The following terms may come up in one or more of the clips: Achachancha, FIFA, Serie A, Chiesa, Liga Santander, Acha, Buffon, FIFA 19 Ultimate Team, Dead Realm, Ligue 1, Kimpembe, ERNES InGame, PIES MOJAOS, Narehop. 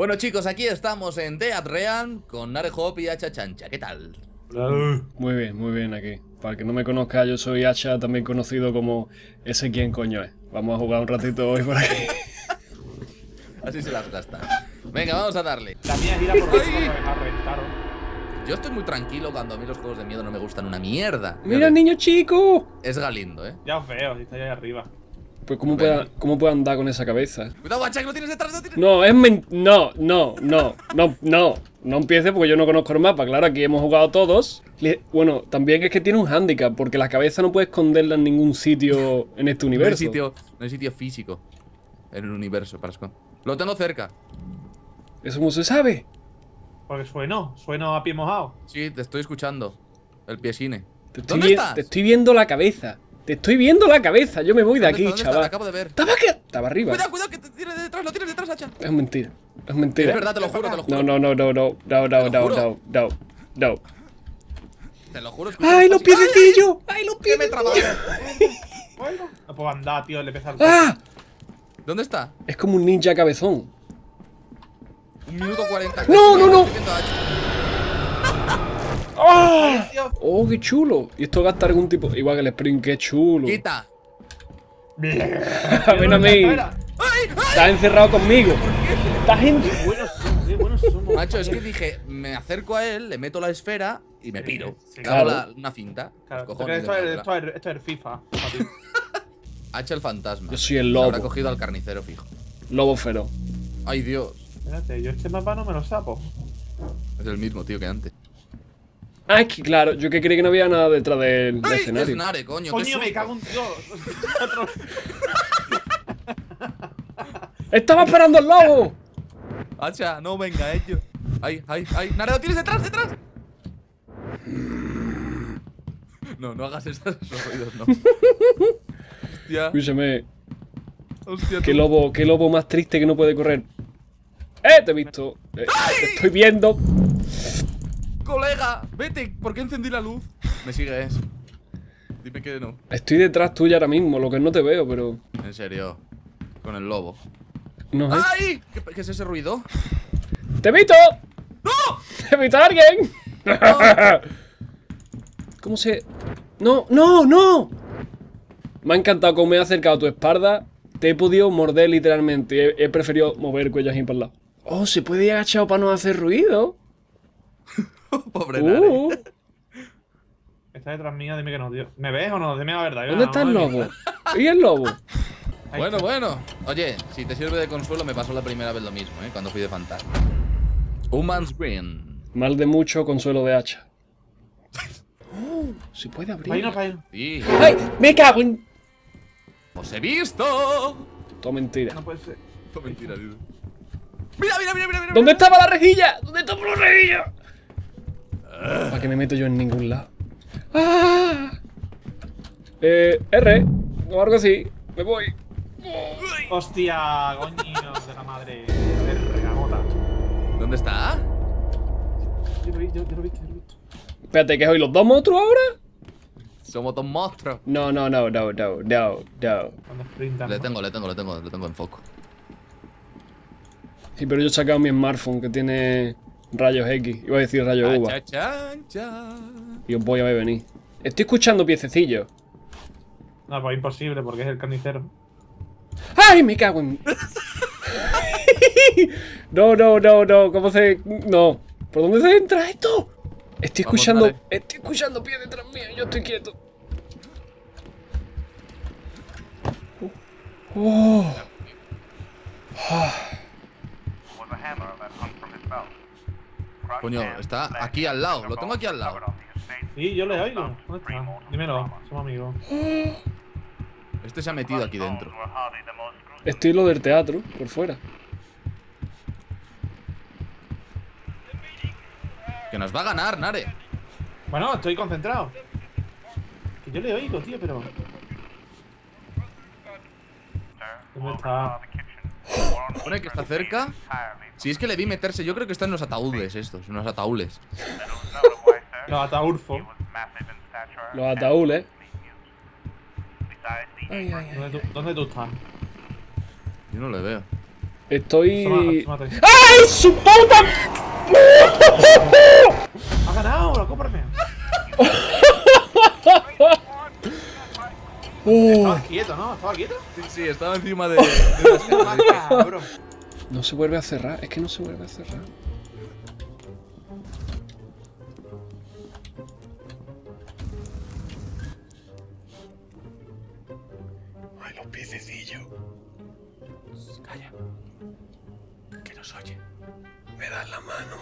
Bueno, chicos, aquí estamos en Dead Realm con Narehop y Achachancha. ¿Qué tal? Muy bien aquí. Para el que no me conozca, yo soy Acha, también conocido como ese quien coño es. Vamos a jugar un ratito hoy por aquí. Así se las gasta. Venga, vamos a darle. La mía gira por Yo estoy muy tranquilo cuando a mí los juegos de miedo no me gustan una mierda. ¡Mira, niño chico! Es Galindo, ¿eh? Ya os veo, si está allá arriba. Pues ¿cómo puede andar con esa cabeza? ¡Cuidado, Acha, que lo tienes detrás! No, es No empieces porque yo no conozco el mapa. Claro, aquí hemos jugado todos. Bueno, también es que tiene un hándicap, porque la cabeza no puede esconderla en ningún sitio en este universo. No hay sitio físico en el universo, Parascon. Lo tengo cerca. ¿Eso cómo se sabe? Porque sueno a pie mojado. Sí, te estoy escuchando. El piesine. ¿Dónde estás? Te estoy viendo la cabeza. Te estoy viendo la cabeza. Yo me voy de aquí, chaval. Acabo de ver. Estaba arriba. Cuidado, que te tienes detrás. Lo tienes detrás, Acha. Es mentira. Es mentira. Es verdad, te lo juro, te lo juro. No. Te lo juro. ¡Ay, los piececillos! ¡Ay, los pies! ¡Me he trabado! Bueno, no puedo andar, tío. Le pesa el culo. ¡Ah! ¿Dónde está? Es como un ninja cabezón. 1 minuto 40. No. Oh, qué chulo. Y esto gasta algún tipo. Igual que el sprint, qué chulo. Quita. Ven a mí. Estás encerrado conmigo. Estás Qué buenos somos. Macho, es que dije, me acerco a él, le meto la esfera y me piro. Claro. Una cinta. Claro, cojones, esto es el FIFA. Hacha el fantasma. Yo soy el lobo. Habrá cogido al carnicero fijo. Lobo feroz. Ay, Dios. Espérate, yo este mapa no me lo sapo. Es el mismo, tío, que antes. Ah, es que claro, yo que creí que no había nada detrás del escenario. Nare, coño, me cago en Dios. ¡Estaba esperando al lobo! Hacha, no venga, ellos. Ay. Nare, lo tienes detrás. No hagas esos ruidos, no. Hostia. Escúchame. Hostia, qué lobo más triste que no puede correr. Te he visto. Te estoy viendo. Colega, vete. ¿Por qué encendí la luz? Me sigues. Dime que no. Estoy detrás tuya ahora mismo, lo que no te veo, pero... En serio. Con el lobo. No. ¡Ay! ¿Qué es ese ruido? ¡Te he visto! ¡No! ¡Te he visto a alguien! No. ¿Cómo se...? ¡No! Me ha encantado cómo me he acercado a tu espalda. Te he podido morder literalmente. He preferido mover el cuello así para el lado. Oh, se puede ir agachado para no hacer ruido. Pobre Nare. Está detrás mía, dime que no, tío. ¿Me ves o no? Dime la verdad. ¿Dónde está el lobo? ¿Y el lobo? Bueno. Oye, si te sirve de consuelo, me pasó la primera vez lo mismo, ¿eh? Cuando fui de fantasma. Human's Green. Mal de mucho, consuelo de Hacha. Oh, se puede abrir. Ahí no, para ahí. Sí. ¡Ay! ¡Me cago en! ¡Os he visto! Todo mentira. No puede ser. Todo mentira, tío. ¡Mira! ¿Dónde estaba la rejilla? ¿Dónde estaba la rejilla? ¿Para qué me meto yo en ningún lado? ¡Ah! R o algo así. Me voy. ¡Hostia! Coñinos de la madre. A ver, regagota. ¿Dónde está? Yo lo he visto. Espérate, ¿qué soy los dos monstruos ahora? Somos dos monstruos. No. Le tengo en foco. Sí, pero yo he sacado mi smartphone que tiene rayos X. Iba a decir rayos uva. Y os voy a ver venir. Estoy escuchando piececillos. No, pues imposible porque es el carnicero. ¡Ay, me cago en! No. ¿Cómo se...? No. ¿Por dónde se entra esto? Estoy escuchando pies detrás mío, yo estoy quieto. Coño, está aquí al lado, lo tengo aquí al lado. Sí, yo le oigo. ¿Dónde está? Dímelo, somos amigos. Este se ha metido aquí dentro. Estoy lo del teatro, por fuera. Que nos va a ganar, Nare. Bueno, estoy concentrado. Que yo le oigo, tío, pero... ¿Dónde está? Pone que está cerca. Si es que le vi meterse, yo creo que está en los ataúdes estos, en los ataúles. Los ataúrfos. Los ataúles. Ay. ¿Dónde tú estás? Yo no le veo. Estoy... ¡Ay, su puta! ¡Ha ganado! ¡La copa! Estaba quieto, ¿no? ¿Estaba quieto? Sí, sí, estaba encima de... No se vuelve a cerrar, es que no se vuelve a cerrar. Ay, los piececillos. Calla. Que nos oye. Me das la mano.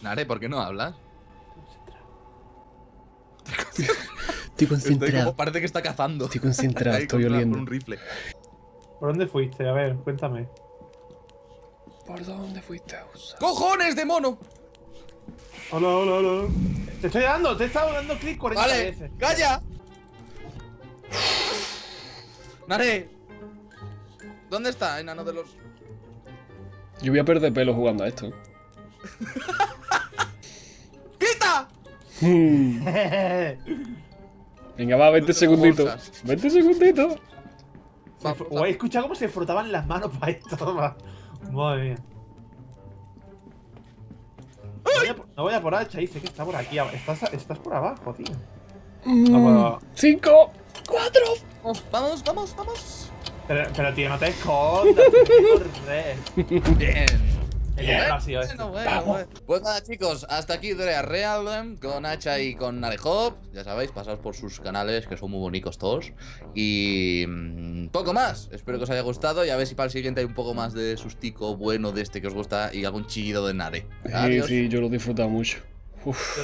Nare, ¿por qué no hablas? Estoy concentrado. Estoy como, parece que está cazando. Estoy concentrado, estoy oliendo. Un rifle. ¿Por dónde fuiste? A ver, cuéntame. ¿Por dónde fuiste, Usa? ¡Cojones de mono! Hola, hola, hola. Te estoy dando, te he estado dando clic 40 veces. ¡Calla! Nare, ¿dónde está, enano de los...? Yo voy a perder pelo jugando a esto. ¡Quita! Venga, va, 20 segunditos. 20 segunditos. O he escuchado cómo se frotaban las manos para esto. Va. Madre mía. No voy a por hacha, dice que está por aquí. Estás por abajo, tío. 5, 4. Vamos, vamos, vamos. Pero tío, no te escondas. Bien. Pues nada, chicos, hasta aquí Dead Realm con Hacha y con Narehop. Ya sabéis, pasaos por sus canales, que son muy bonitos todos. Y poco más, espero que os haya gustado. Y a ver si para el siguiente hay un poco más de sustico bueno de este que os gusta. Y algún chillido de Nare. Sí, yo lo he disfrutado mucho. Uf.